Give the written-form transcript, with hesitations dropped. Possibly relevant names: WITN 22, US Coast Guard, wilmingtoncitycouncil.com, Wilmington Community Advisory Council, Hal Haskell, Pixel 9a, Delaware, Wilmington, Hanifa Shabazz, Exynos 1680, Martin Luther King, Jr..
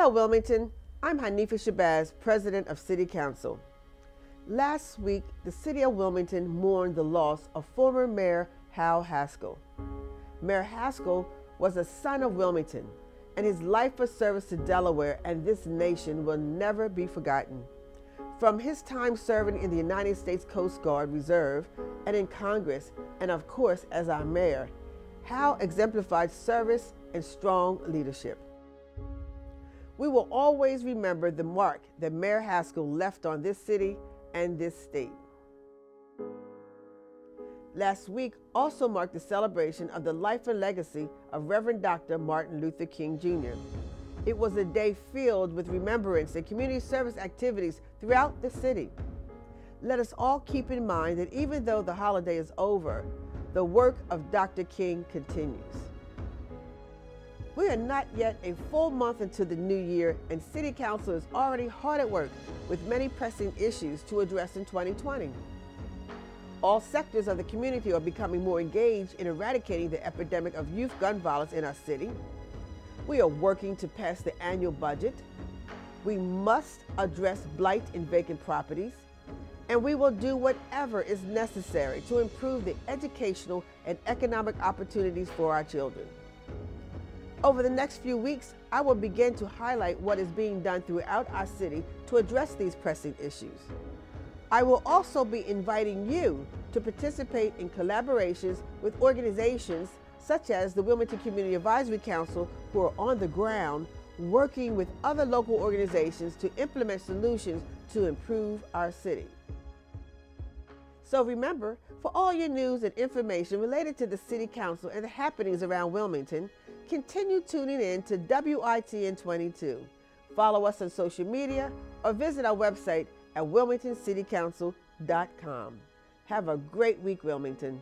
Hello Wilmington, I'm Hanifa Shabazz, President of City Council. Last week, the City of Wilmington mourned the loss of former Mayor Hal Haskell. Mayor Haskell was a son of Wilmington, and his life of service to Delaware and this nation will never be forgotten. From his time serving in the United States Coast Guard Reserve and in Congress, and of course as our mayor, Hal exemplified service and strong leadership. We will always remember the mark that Mayor Haskell left on this city and this state. Last week also marked the celebration of the life and legacy of Reverend Dr. Martin Luther King, Jr. It was a day filled with remembrance and community service activities throughout the city. Let us all keep in mind that even though the holiday is over, the work of Dr. King continues. We are not yet a full month into the new year, and City Council is already hard at work with many pressing issues to address in 2020. All sectors of the community are becoming more engaged in eradicating the epidemic of youth gun violence in our city. We are working to pass the annual budget. We must address blight in vacant properties, and we will do whatever is necessary to improve the educational and economic opportunities for our children. Over the next few weeks, I will begin to highlight what is being done throughout our city to address these pressing issues. I will also be inviting you to participate in collaborations with organizations such as the Wilmington Community Advisory Council, who are on the ground working with other local organizations to implement solutions to improve our city. So remember, for all your news and information related to the City Council and the happenings around Wilmington, continue tuning in to WITN 22. Follow us on social media or visit our website at wilmingtoncitycouncil.com. Have a great week, Wilmington.